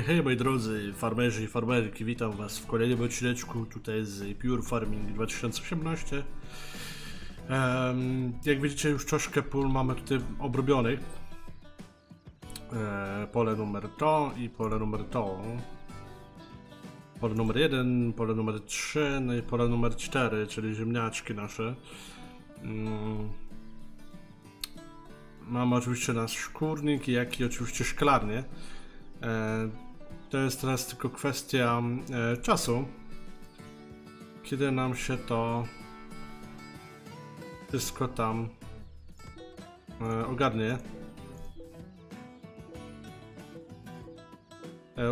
Hej, moi drodzy farmerzy i farmerki, witam was w kolejnym odcineczku tutaj z Pure Farming 2018. Jak widzicie, już troszkę pól mamy tutaj obrobionych. Pole numer to i pole numer to. Pole numer 1, pole numer 3, no i pole numer 4, czyli ziemniaczki nasze. Mamy oczywiście nasz szkórnik, jak i oczywiście szklarnię. To jest teraz tylko kwestia czasu, kiedy nam się to wszystko tam ogarnie.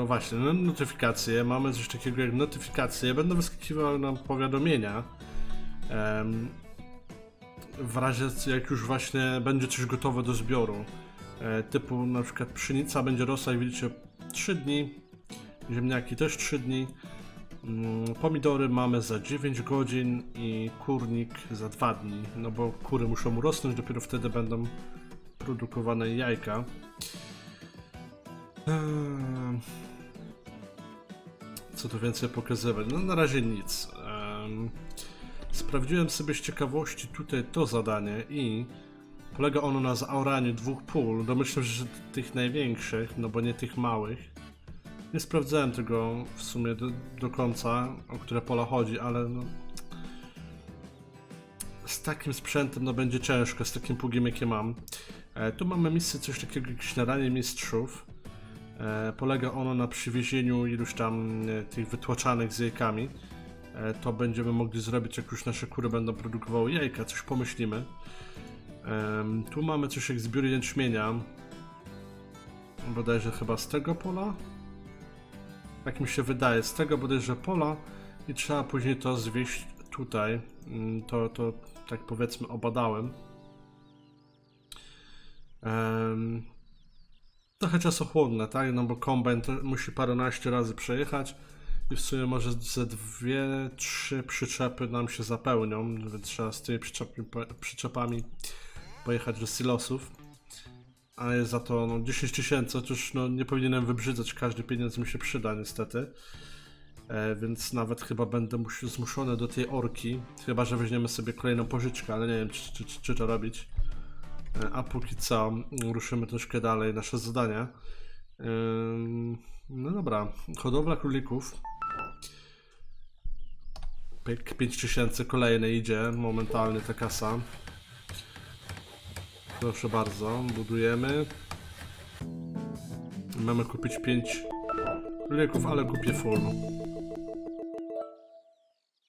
Właśnie, notyfikacje. Mamy coś takiego jak notyfikacje. Będą wyskakiwały nam powiadomienia. W razie jak już właśnie będzie coś gotowe do zbioru. Typu na przykład pszenica będzie rosła i widzicie 3 dni, ziemniaki też 3 dni, pomidory mamy za 9 godzin i kurnik za 2 dni, no bo kury muszą urosnąć, dopiero wtedy będą produkowane jajka. Co tu więcej pokazywać? No na razie nic. Sprawdziłem sobie z ciekawości tutaj to zadanie i polega ono na zaoraniu 2 pól, domyślam się, że tych największych, no bo nie tych małych. Nie sprawdzałem tego w sumie do końca, o które pola chodzi, ale no, z takim sprzętem no będzie ciężko, z takim pługiem jakie mam. Tu mamy misję coś takiego jak śniadanie mistrzów. Polega ono na przywiezieniu iluś tam tych wytłaczanych z jajkami. To będziemy mogli zrobić, jak już nasze kury będą produkowały jajka, coś pomyślimy. Tu mamy coś jak zbiór jęczmienia, bodajże chyba z tego pola, tak mi się wydaje, z tego bodajże pola i trzeba później to zwieść tutaj, to tak powiedzmy obadałem. Trochę czasochłonne, tak, no bo kombajn musi paręnaście razy przejechać i w sumie może ze 2-3 przyczepy nam się zapełnią, więc trzeba z tymi przyczepami pojechać do silosów, a jest za to no, 10 tysięcy, otóż no, nie powinienem wybrzydzać, każdy pieniądz mi się przyda niestety, więc nawet chyba będę zmuszony do tej orki, chyba że weźmiemy sobie kolejną pożyczkę, ale nie wiem czy to robić, a póki co ruszymy troszkę dalej nasze zadania. No dobra, hodowla królików. 5000 kolejne idzie, momentalnie ta kasa. Proszę bardzo, budujemy. Mamy kupić 5 królików, ale kupię full.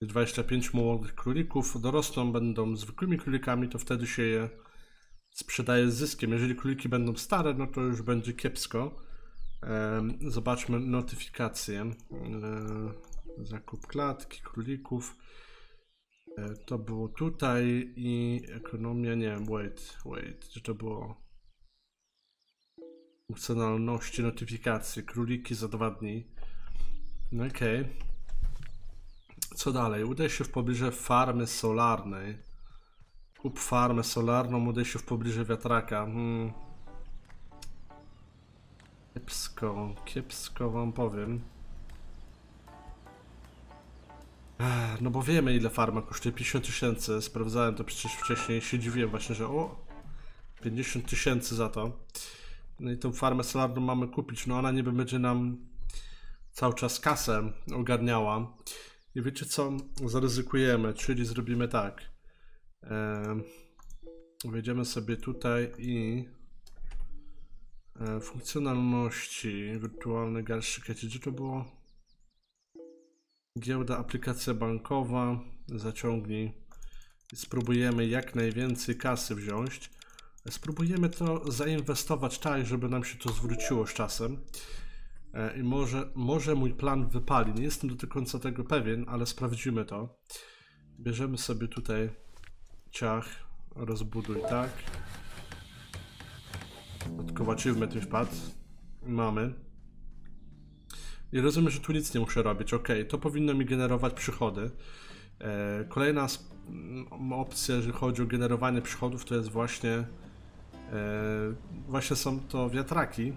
25 młodych królików, dorosną będą zwykłymi królikami, to wtedy się je sprzedaje z zyskiem. Jeżeli króliki będą stare, no to już będzie kiepsko. Zobaczmy notyfikację. Zakup klatki, królików. To było tutaj i ekonomia, nie wiem, wait, gdzie to było? Funkcjonalności, notyfikacje, króliki za 2 dni. No okej. Co dalej? Udaj się w pobliżu farmy solarnej. Kup farmę solarną, udaj się w pobliżu wiatraka. Kiepsko, kiepsko wam powiem. No bo wiemy ile farma kosztuje, 50 tysięcy, sprawdzałem to przecież wcześniej, się dziwiłem właśnie, że o, 50 tysięcy za to. No i tą farmę solarną mamy kupić, no ona niby będzie nam cały czas kasę ogarniała. I wiecie co, zaryzykujemy, czyli zrobimy tak. Wejdziemy sobie tutaj i... funkcjonalności, wirtualny garszczyk, gdzie to było? Giełda, aplikacja bankowa, zaciągnij. Spróbujemy jak najwięcej kasy wziąć. Spróbujemy to zainwestować tak, żeby nam się to zwróciło z czasem. I może mój plan wypali, nie jestem do końca tego pewien, ale sprawdzimy to. Bierzemy sobie tutaj ciach, rozbuduj, tak. Odkowaczymy ten wpad. Mamy. I rozumiem, że tu nic nie muszę robić. Ok, to powinno mi generować przychody. Kolejna opcja, jeżeli chodzi o generowanie przychodów, to jest właśnie... Właśnie są to wiatraki.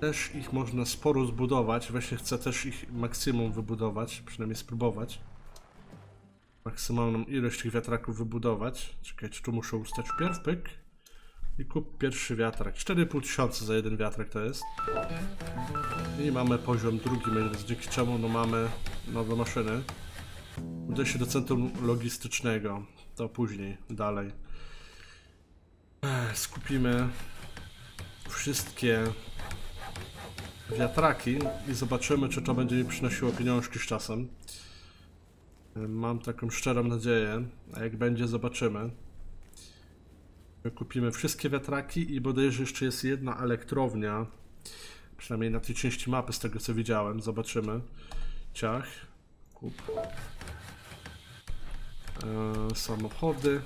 Też ich można sporo zbudować. Właśnie chcę też ich maksimum wybudować, przynajmniej spróbować. Maksymalną ilość tych wiatraków wybudować. Czekajcie, tu muszę ustać pierw, pyk. I kup pierwszy wiatrak. 4500 za jeden wiatrak to jest. I mamy poziom drugi, więc dzięki czemu no mamy nowe maszyny. Uda się do centrum logistycznego. To później, dalej. Skupimy wszystkie wiatraki i zobaczymy, czy to będzie mi przynosiło pieniążki z czasem. Mam taką szczerą nadzieję, a jak będzie, zobaczymy. Kupimy wszystkie wiatraki i bodajże jeszcze jest jedna elektrownia, przynajmniej na tej części mapy, z tego co widziałem. Zobaczymy. Ciach. Kup. Samochody.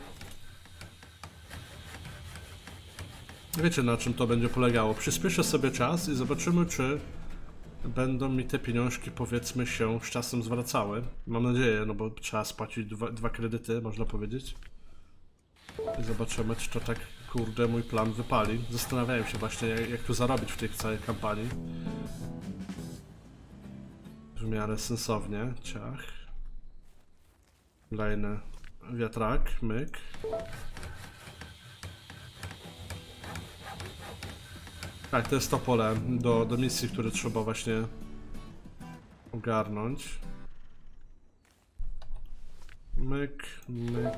Wiecie, na czym to będzie polegało. Przyspieszę sobie czas i zobaczymy, czy będą mi te pieniążki, powiedzmy, się z czasem zwracały. Mam nadzieję, no bo trzeba spłacić dwa kredyty, można powiedzieć. I zobaczymy, czy to tak, kurde, mój plan wypali. Zastanawiałem się właśnie, jak tu zarobić w tej całej kampanii. W miarę sensownie. Ciach. Kolejny wiatrak. Myk. Tak, to jest to pole do misji, które trzeba właśnie ogarnąć. Myk, myk.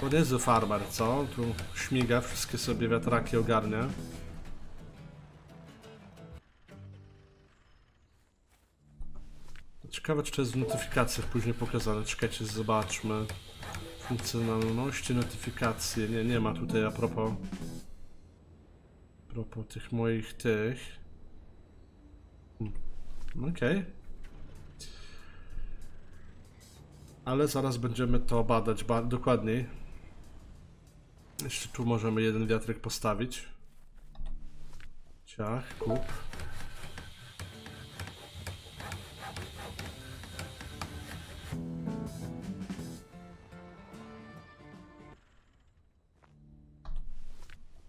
To niezły farmer, co? Tu śmiga, wszystkie sobie wiatraki ogarnia. Ciekawe, czy to jest w notyfikacjach później pokazane. Czekajcie, zobaczmy. Funkcjonalności, notyfikacje. Nie, nie ma tutaj a propos... po tych moich tych. Okej. Ale zaraz będziemy to badać dokładniej. Jeszcze tu możemy jeden wiatrek postawić. Ciach, kup.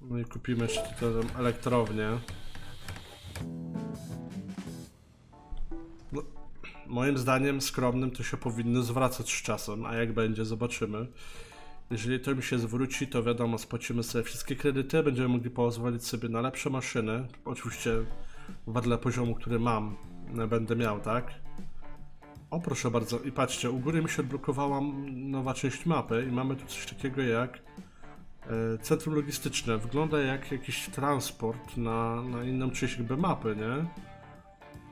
No i kupimy jeszcze tutaj elektrownię. No, moim zdaniem skromnym to się powinno zwracać z czasem, a jak będzie, zobaczymy. Jeżeli to mi się zwróci, to wiadomo, spłacimy sobie wszystkie kredyty, będziemy mogli pozwolić sobie na lepsze maszyny. Oczywiście wedle poziomu, który mam, będę miał, tak? O, proszę bardzo, i patrzcie, u góry mi się odblokowała nowa część mapy i mamy tu coś takiego jak... centrum logistyczne. Wygląda jak jakiś transport na inną część jakby mapy, nie?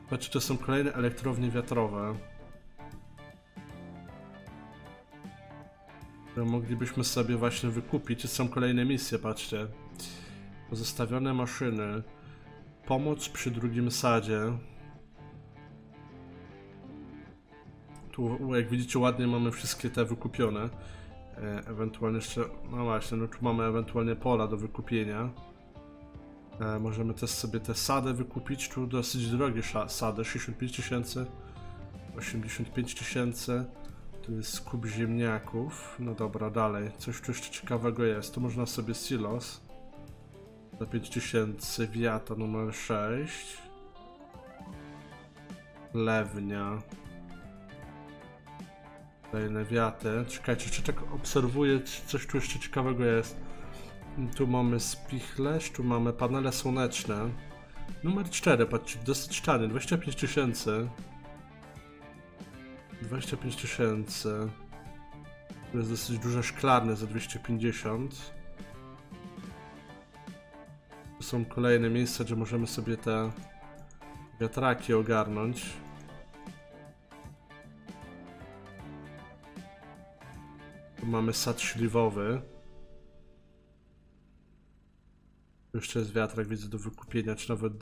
Patrzcie, to są kolejne elektrownie wiatrowe. To moglibyśmy sobie właśnie wykupić. To są kolejne misje, patrzcie. Pozostawione maszyny. Pomoc przy drugim sadzie. Tu, jak widzicie, ładnie mamy wszystkie te wykupione. Ewentualnie jeszcze, no właśnie, no tu mamy ewentualnie pola do wykupienia. Możemy też sobie te sady wykupić, tu dosyć drogie sady, 65 000, 85 000. Tu jest kup ziemniaków, no dobra, dalej, coś tu jeszcze ciekawego jest, tu można sobie silos za 5000, wiata numer 6, lewnia. Kolejne wiaty. Czekajcie, czy tak obserwuję, coś tu jeszcze ciekawego jest. Tu mamy spichlerz, tu mamy panele słoneczne. Numer 4, patrzcie, dosyć tanie, 25 000. 25 000. To jest dosyć duże szklarnie za 250. Tu są kolejne miejsca, gdzie możemy sobie te wiatraki ogarnąć. Mamy sad śliwowy. Jeszcze jest wiatrak, widzę, do wykupienia, czy nawet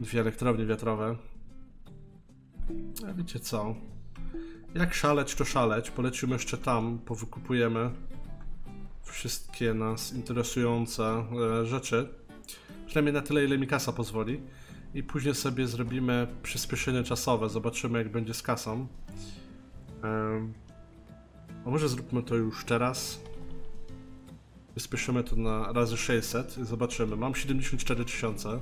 dwie elektrownie wiatrowe. A wiecie co? Jak szaleć, to szaleć. Polecimy jeszcze tam, powykupujemy wszystkie nas interesujące rzeczy. Przynajmniej na tyle, ile mi kasa pozwoli. I później sobie zrobimy przyspieszenie czasowe. Zobaczymy, jak będzie z kasą. A może zróbmy to już teraz. Spieszymy to na razy 600. Zobaczymy. Mam 74 000.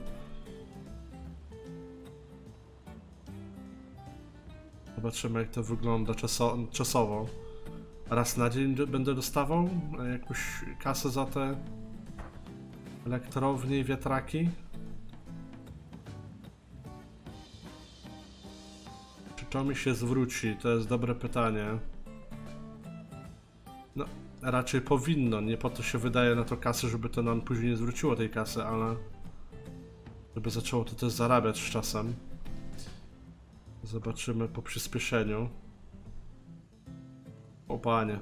Zobaczymy, jak to wygląda czasowo. Raz na dzień będę dostawał jakąś kasę za te elektrownie i wiatraki. Czy to mi się zwróci? To jest dobre pytanie. No, raczej powinno. Nie po to się wydaje na to kasę, żeby to nam później nie zwróciło tej kasy, ale żeby zaczęło to też zarabiać z czasem. Zobaczymy po przyspieszeniu. O panie.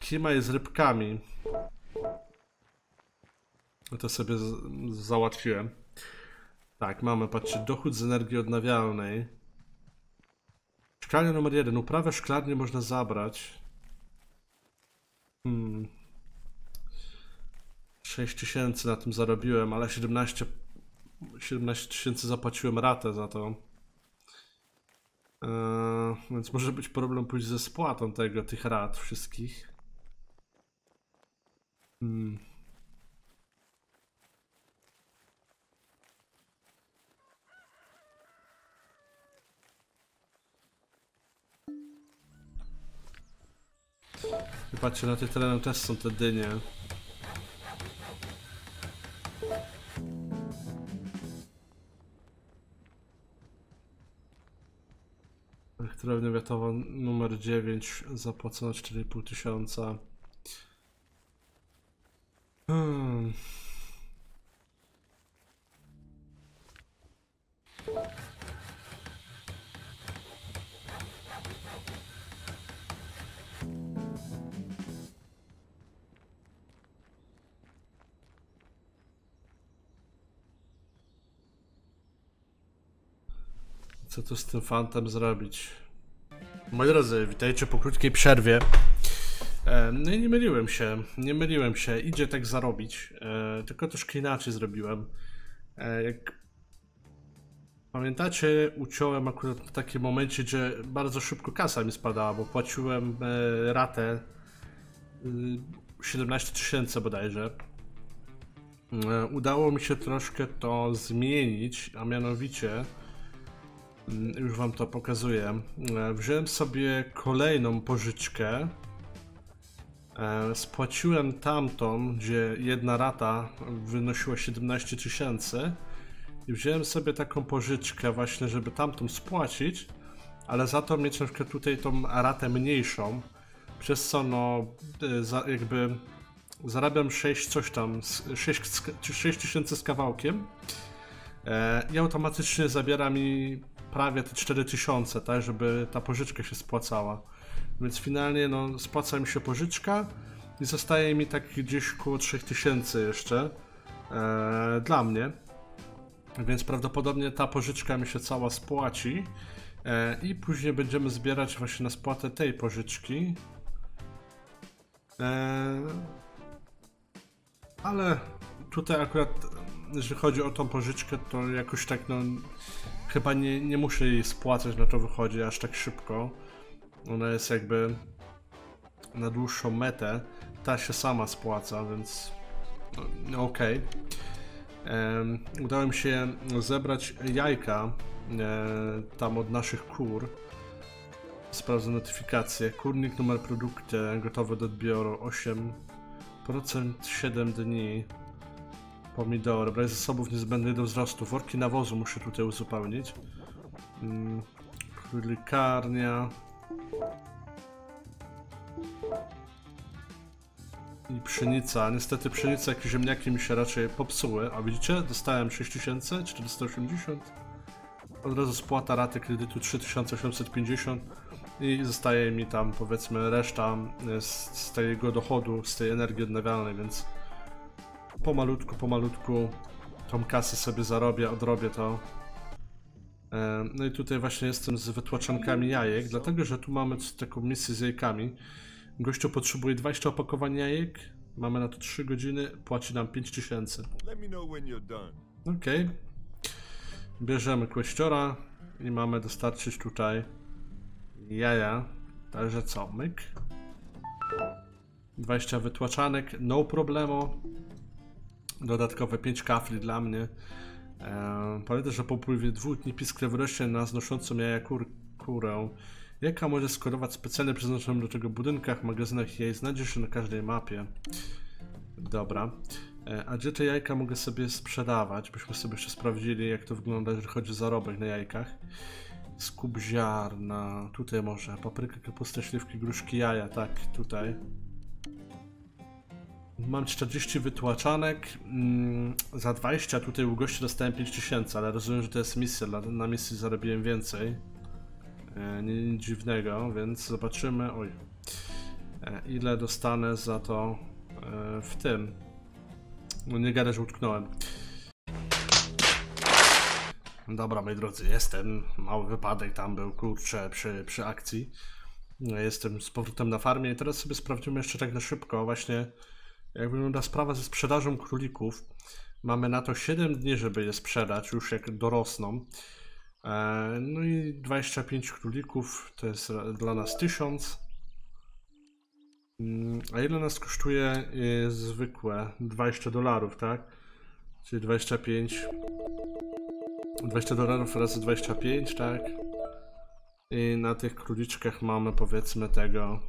Kimaj z rybkami. To sobie załatwiłem. Tak, mamy, patrzcie, dochód z energii odnawialnej. Szklarnia numer 1. Uprawę szklarni można zabrać. 6000 na tym zarobiłem, ale 17 000 zapłaciłem ratę za to. Więc może być problem pójść ze spłatą tych rat wszystkich. I patrzcie, na tych terenach też są te dynie. Elektrownia wiatrowa numer 9, zapłacono 4500. Co tu z tym fantem zrobić? Moi drodzy, witajcie po krótkiej przerwie. No i nie myliłem się, idzie tak zarobić, tylko troszkę inaczej zrobiłem. Jak pamiętacie, uciąłem akurat w takim momencie, gdzie bardzo szybko kasa mi spadała, bo płaciłem ratę 17 000 bodajże. Udało mi się troszkę to zmienić, a mianowicie już wam to pokazuję. Wziąłem sobie kolejną pożyczkę. Spłaciłem tamtą, gdzie jedna rata wynosiła 17 000. I wziąłem sobie taką pożyczkę właśnie, żeby tamtą spłacić, ale za to mieć na przykład tutaj tą ratę mniejszą. Przez co no jakby zarabiam 6 000 z kawałkiem. I automatycznie zabiera mi prawie te 4000, tak, żeby ta pożyczka się spłacała. Więc finalnie no, spłaca mi się pożyczka i zostaje mi tak gdzieś około 3000 jeszcze dla mnie. Więc prawdopodobnie ta pożyczka mi się cała spłaci i później będziemy zbierać właśnie na spłatę tej pożyczki. Ale tutaj akurat, jeżeli chodzi o tą pożyczkę, to jakoś tak, no, chyba nie muszę jej spłacać, na to wychodzi aż tak szybko. Ona jest jakby na dłuższą metę, ta się sama spłaca, więc no, okej. Udało mi się zebrać jajka tam od naszych kur. Sprawdzę notyfikację. Kurnik, numer produktu gotowy do odbioru 8%, 7 dni. Pomidory, brak zasobów niezbędnych do wzrostu. Worki nawozu muszę tutaj uzupełnić. Królikarnia. I pszenica. Niestety pszenica, jak i ziemniaki mi się raczej popsuły. A widzicie? Dostałem 6480. Od razu spłata raty kredytu 3850. I zostaje mi tam, powiedzmy, reszta z tego dochodu, z tej energii odnawialnej, więc pomalutku tą kasę sobie zarobię, odrobię to. No i tutaj właśnie jestem z wytłaczankami jajek, dlatego że tu mamy taką misję z jajkami. Gościu potrzebuje 20 opakowań jajek, mamy na to 3 godziny, płaci nam 5000. Okej. Bierzemy kłeściora i mamy dostarczyć tutaj jaja. Także co, myk. 20 wytłaczanek, no problemo. Dodatkowe 5 kafli dla mnie. Pamiętaj, że po upływie 2 dni piskrę wyrośnie na znoszącą jaja kurę. Jaka może skorować specjalnie przeznaczonym do tego budynkach, magazynach jaj? Znajdziesz się na każdej mapie. Dobra. A gdzie te jajka mogę sobie sprzedawać? Byśmy sobie jeszcze sprawdzili, jak to wygląda, jeżeli chodzi o zarobek na jajkach. Skup ziarna. Tutaj może. Papryka, kapusta, śliwki, gruszki, jaja. Tak, tutaj. Mam 40 wytłaczanek. Za 20 tutaj u gości dostałem 5000, ale rozumiem, że to jest misja. Na misji zarobiłem więcej. Nic dziwnego, więc zobaczymy. Oj. Ile dostanę za to w tym. No nie gadaj, że utknąłem. Dobra, moi drodzy, jestem. Mały wypadek tam był, kurczę, przy akcji. Jestem z powrotem na farmie i teraz sobie sprawdzimy jeszcze tak na szybko właśnie, jak wygląda sprawa ze sprzedażą królików. Mamy na to 7 dni, żeby je sprzedać, już jak dorosną. No i 25 królików, to jest dla nas 1000. A ile nas kosztuje zwykłe? 20 dolarów, tak? Czyli 25. 20 dolarów razy 25, tak? I na tych króliczkach mamy, powiedzmy, tego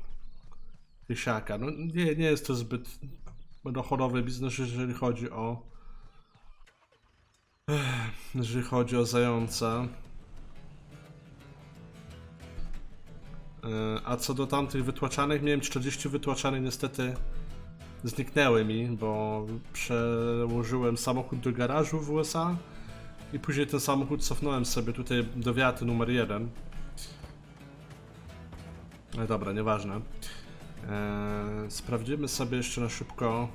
tysiaka. No nie jest to zbyt dochodowy biznes, jeżeli chodzi o zająca. A co do tamtych wytłaczanych, miałem 40 wytłaczanych, niestety zniknęły mi, bo przełożyłem samochód do garażu w USA i później ten samochód cofnąłem sobie tutaj do wiaty numer 1. No dobra, nieważne. Sprawdzimy sobie jeszcze na szybko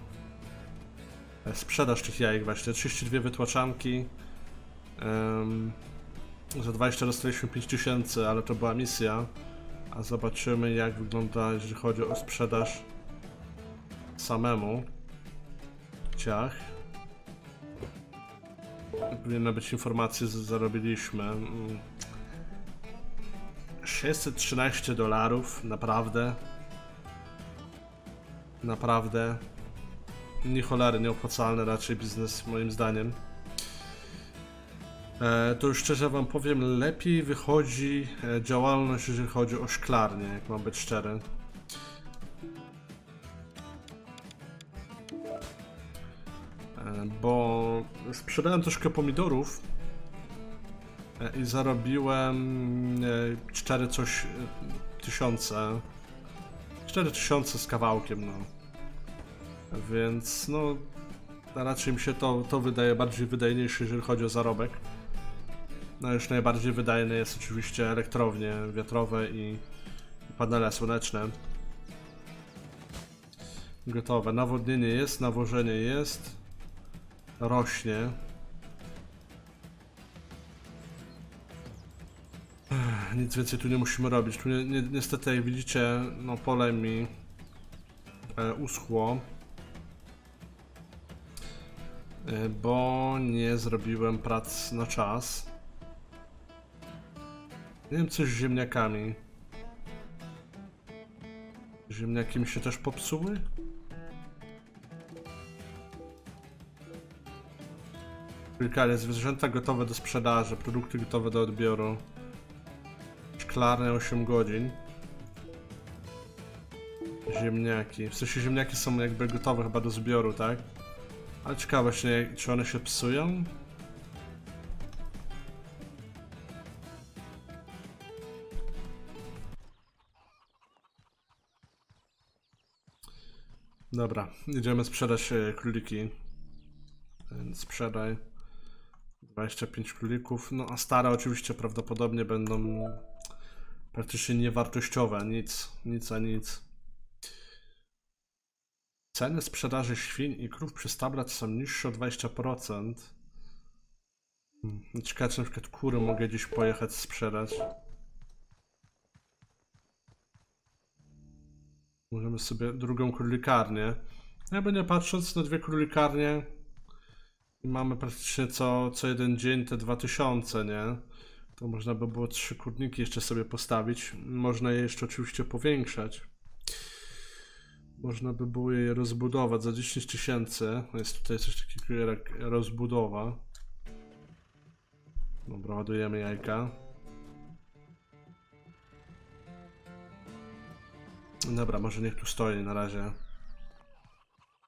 sprzedaż tych jajek właśnie. 32 wytłaczanki. Za 20 dostaliśmy 5000, ale to była misja. A zobaczymy, jak wygląda, jeżeli chodzi o sprzedaż samemu. Ciach. Powinna być informacja, że zarobiliśmy 613 dolarów, naprawdę. Naprawdę. Ni cholery, nieopłacalny raczej biznes, moim zdaniem. To już szczerze wam powiem, lepiej wychodzi działalność, jeżeli chodzi o szklarnię, jak mam być szczery. Bo sprzedałem troszkę pomidorów i zarobiłem 4000. 4000 z kawałkiem, no. Więc no, raczej mi się to wydaje bardziej wydajniejsze, jeżeli chodzi o zarobek. No już najbardziej wydajne jest oczywiście elektrownie wiatrowe i panele słoneczne. Gotowe. Nawodnienie jest, nawożenie jest. Rośnie. Nic więcej tu nie musimy robić. Tu niestety, jak widzicie, no pole mi uschło. Bo nie zrobiłem prac na czas. Nie wiem, coś z ziemniakami. Ziemniaki mi się też popsuły? Szpilkary, zwierzęta gotowe do sprzedaży, produkty gotowe do odbioru. Szklarnia 8 godzin. Ziemniaki. W sensie ziemniaki są jakby gotowe chyba do zbioru, tak? Ale ciekawe właśnie, czy one się psują? Dobra, idziemy sprzedać króliki. Sprzedaj 25 królików. No a stare oczywiście prawdopodobnie będą praktycznie niewartościowe. Nic. Ceny sprzedaży świń i krów przez tablet są niższe o 20%. Ciekawe, czy na przykład kury mogę gdzieś pojechać sprzedać. Możemy sobie drugą królikarnię. Jakby nie patrząc, na 2 królikarnie mamy praktycznie co jeden dzień te 2000, nie? to można by było 3 kurniki jeszcze sobie postawić. Można je jeszcze oczywiście powiększać. Można by było je rozbudować za 10 000. Jest tutaj coś takiego jak rozbudowa. Dobra, ładujemy jajka. Dobra, może niech tu stoi na razie.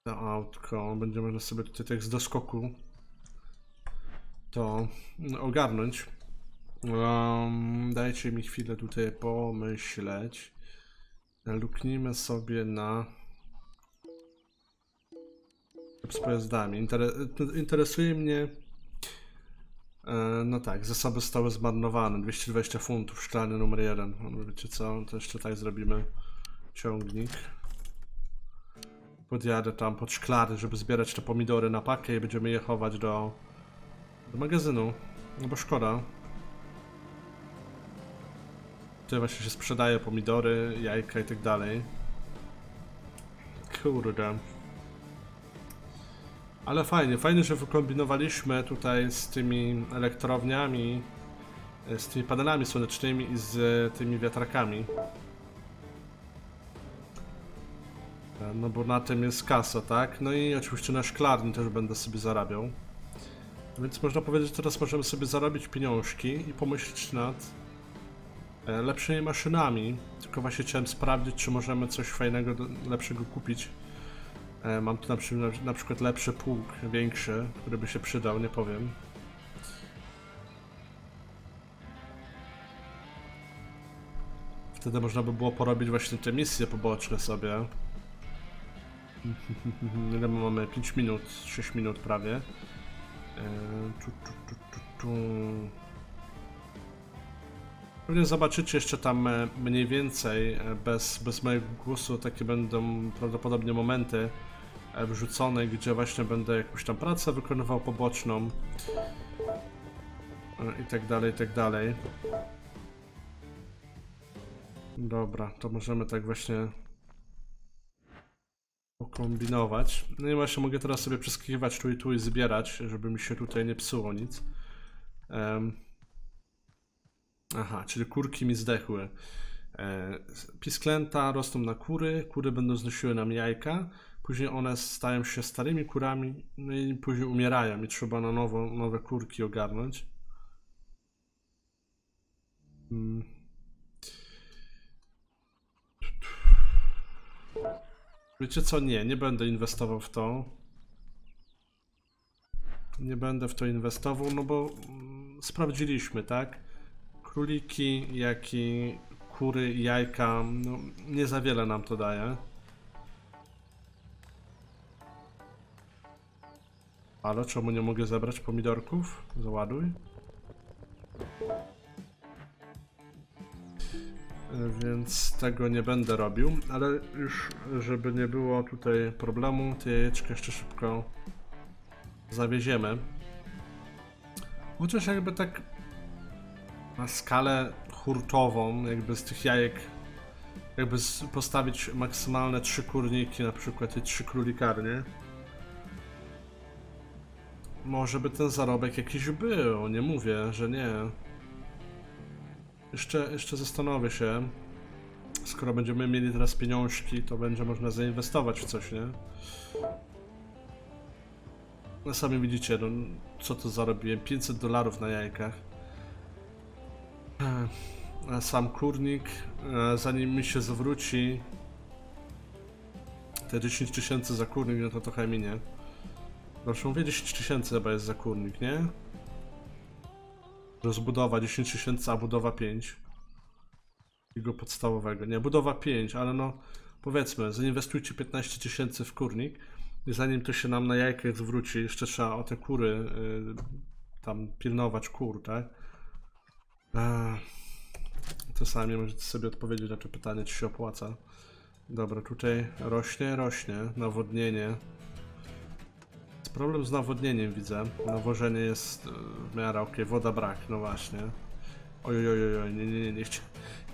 To autko. Będzie można sobie tutaj tak z doskoku to ogarnąć. Dajcie mi chwilę tutaj pomyśleć. Luknijmy sobie na z pojazdami. Interesuje mnie, no tak, zasoby zostały zmarnowane. 220 funtów, szklany numer 1. Wiecie co, to jeszcze tak zrobimy. Ciągnik. Podjadę tam pod szklary, żeby zbierać te pomidory na pakę i będziemy je chować do magazynu. No bo szkoda. Tutaj właśnie się sprzedaje pomidory, jajka i tak dalej. Kurde. Ale fajnie, fajnie, że wykombinowaliśmy tutaj z tymi elektrowniami, z tymi panelami słonecznymi i z tymi wiatrakami. No bo na tym jest kasa, tak? No i oczywiście na szklarni też będę sobie zarabiał. Więc można powiedzieć, że teraz możemy sobie zarobić pieniążki i pomyśleć nad lepszymi maszynami. Tylko właśnie chciałem sprawdzić, czy możemy coś fajnego, lepszego kupić. Mam tu na przykład lepszy pług, większy, który by się przydał, nie powiem. Wtedy można by było porobić właśnie te misje poboczne sobie. Ile mamy? 5 minut, 6 minut prawie. Pewnie zobaczycie jeszcze tam mniej więcej, bez mojego głosu, takie będą prawdopodobnie momenty wrzucone, gdzie właśnie będę jakąś tam pracę wykonywał poboczną i tak dalej, i tak dalej. Dobra, to możemy tak właśnie pokombinować. No i właśnie mogę teraz sobie przeskakiwać tu i zbierać, żeby mi się tutaj nie psuło nic. Aha, czyli kurki mi zdechły. Pisklęta rosną na kury, kury będą znosiły nam jajka, później one stają się starymi kurami, no i później umierają i trzeba na nowo nowe kurki ogarnąć. Wiecie co? Nie będę inwestował w to. Nie będę w to inwestował, no bo sprawdziliśmy, tak? Króliki, jak i kury, jajka, no, nie za wiele nam to daje. Ale czemu nie mogę zebrać pomidorków? Załaduj. Więc tego nie będę robił, ale już żeby nie było tutaj problemu, te jajeczka jeszcze szybko zawieziemy. Chociaż jakby tak na skalę hurtową, jakby z tych jajek, jakby postawić maksymalne 3 kurniki, na przykład i 3 królikarnie. Może by ten zarobek jakiś był, nie mówię, że nie. Jeszcze zastanowię się, skoro będziemy mieli teraz pieniążki, to będzie można zainwestować w coś, nie? No sami widzicie, no, co to zarobiłem, $500 na jajkach. Sam kurnik, zanim mi się zwróci te 10 000 za kurnik, no to trochę minie. Proszę mówię, 10 000 chyba jest za kurnik, nie? Rozbudowa 10 000, a budowa 5. Jego podstawowego, nie, budowa 5, ale no powiedzmy, zainwestujcie 15 000 w kurnik i zanim to się nam na jajkach zwróci, jeszcze trzeba o te kury tam pilnować kur, tak? To sami możecie sobie odpowiedzieć na to pytanie, czy się opłaca. Dobra, tutaj rośnie nawodnienie. Jest problem z nawodnieniem, widzę. Nawożenie jest w miarę ok, woda brak, no właśnie. Ojojojoj,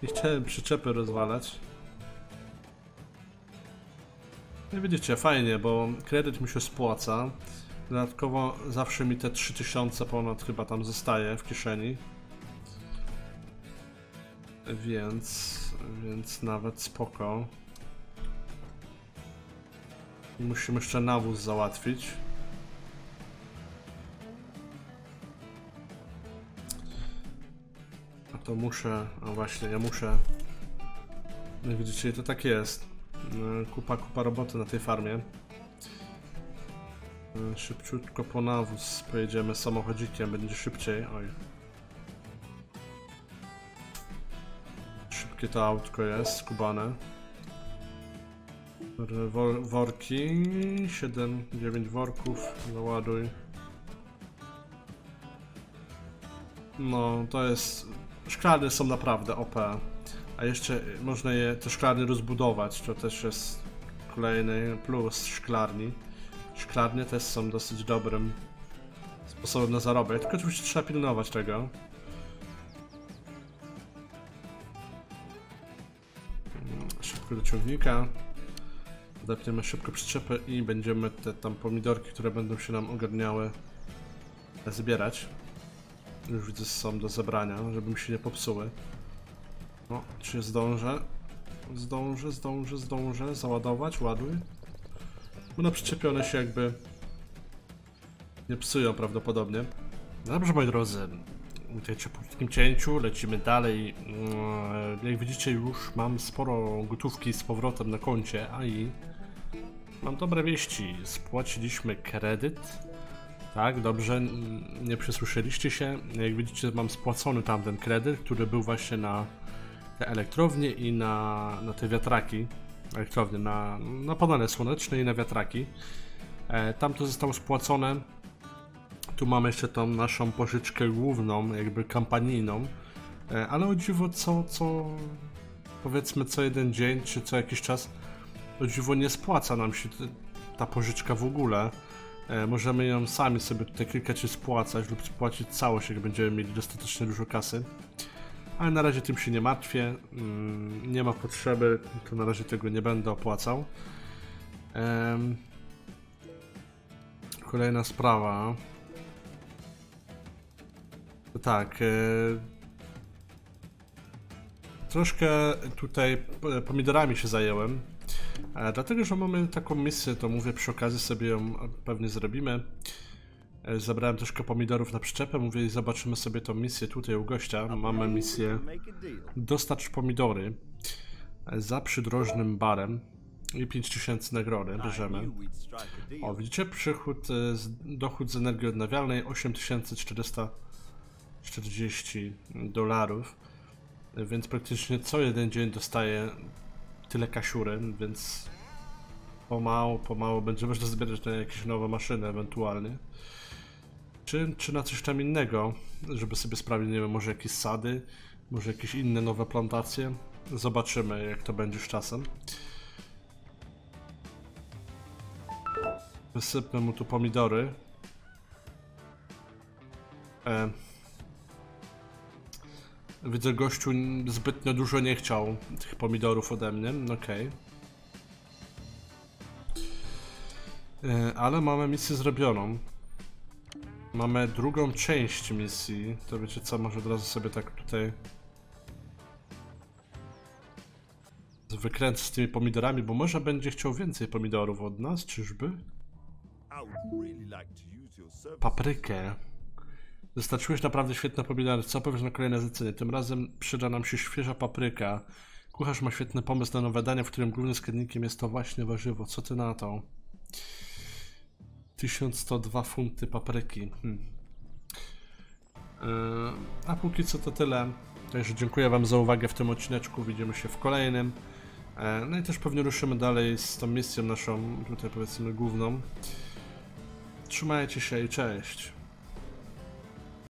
nie chciałem przyczepy rozwalać. No widzicie, fajnie, bo kredyt mi się spłaca. Dodatkowo zawsze mi te 3000 ponad chyba tam zostaje w kieszeni. Więc nawet spoko. I musimy jeszcze nawóz załatwić. A to muszę, a właśnie ja muszę. Jak widzicie, to tak jest. Kupa roboty na tej farmie. Szybciutko po nawóz pojedziemy samochodzikiem, będzie szybciej. Oj. Szybkie to autko jest, skubane. Worki, 7, 9 worków, załaduj. No, to jest... Szklarnie są naprawdę OP. A jeszcze można je, te szklarnie rozbudować, to też jest kolejny plus szklarni. Szklarnie też są dosyć dobrym sposobem na zarobek, tylko oczywiście trzeba pilnować tego. Szybko do ciągnika. Depniemy szybko przyczepę i będziemy te tam pomidorki, które będą się nam ogarniały, zbierać. Już widzę, są do zebrania, żeby mi się nie popsuły. No, czy zdążę? Zdążę załadować, ładuj. Bo na przyczepie one się jakby nie psują prawdopodobnie. Dobrze, moi drodzy, witajcie po krótkim cięciu, lecimy dalej. Jak widzicie, już mam sporo gotówki z powrotem na koncie, a i mam dobre wieści. Spłaciliśmy kredyt. Tak, dobrze, nie przesłyszeliście się. Jak widzicie, mam spłacony tamten kredyt, który był właśnie na te elektrownie i na te wiatraki. Elektrownie, na panele słoneczne i na wiatraki. Tam to zostało spłacone. Tu mamy jeszcze tą naszą pożyczkę główną, jakby kampanijną. Ale o dziwo, co powiedzmy co jeden dzień, czy co jakiś czas, o dziwo nie spłaca nam się ta pożyczka w ogóle. Możemy ją sami sobie tutaj klikać i spłacać lub spłacić całość, jak będziemy mieli dostatecznie dużo kasy. Ale na razie tym się nie martwię, nie ma potrzeby, to na razie tego nie będę opłacał. Kolejna sprawa. Tak, troszkę tutaj pomidorami się zajęłem, dlatego że mamy taką misję, to mówię przy okazji sobie ją pewnie zrobimy. Zabrałem troszkę pomidorów na przyczepę, mówię i zobaczymy sobie tą misję tutaj u gościa. Mamy misję dostarcz pomidory za przydrożnym barem i 5000 nagrody bierzemy. O, widzicie, dochód z energii odnawialnej 8440 dolarów, więc praktycznie co jeden dzień dostaję tyle kasiury, więc pomału będzie można zbierać na jakieś nowe maszyny ewentualnie. Czy na coś tam innego, żeby sobie sprawić, nie wiem, może jakieś sady, może jakieś inne nowe plantacje. Zobaczymy, jak to będzie z czasem. Wysypmy mu tu pomidory. Widzę, gościu zbytnio dużo nie chciał tych pomidorów ode mnie, okej. Ale mamy misję zrobioną. Mamy drugą część misji, to wiecie co, może od razu sobie tak tutaj wykręcę z tymi pomidorami, bo może będzie chciał więcej pomidorów od nas, czyżby? Paprykę. Dostarczyłeś naprawdę świetne pomidory, co powiesz na kolejne zlecenie? Tym razem przyda nam się świeża papryka. Kucharz ma świetny pomysł na nowe danie, w którym głównym składnikiem jest to właśnie warzywo. Co ty na to? 1102 funty papryki. A póki co to tyle. Także dziękuję wam za uwagę w tym odcineczku. Widzimy się w kolejnym. No i też pewnie ruszymy dalej z tą misją naszą, tutaj powiedzmy główną. Trzymajcie się i cześć.